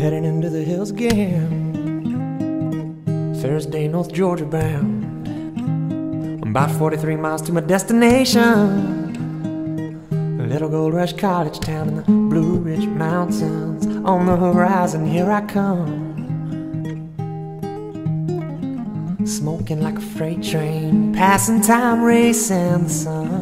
heading into the hills again, Thursday, North Georgia bound. I'm about 43 miles to my destination, a little gold rush college town in the Blue Ridge Mountains. On the horizon, here I come, smoking like a freight train, passing time, racing the sun.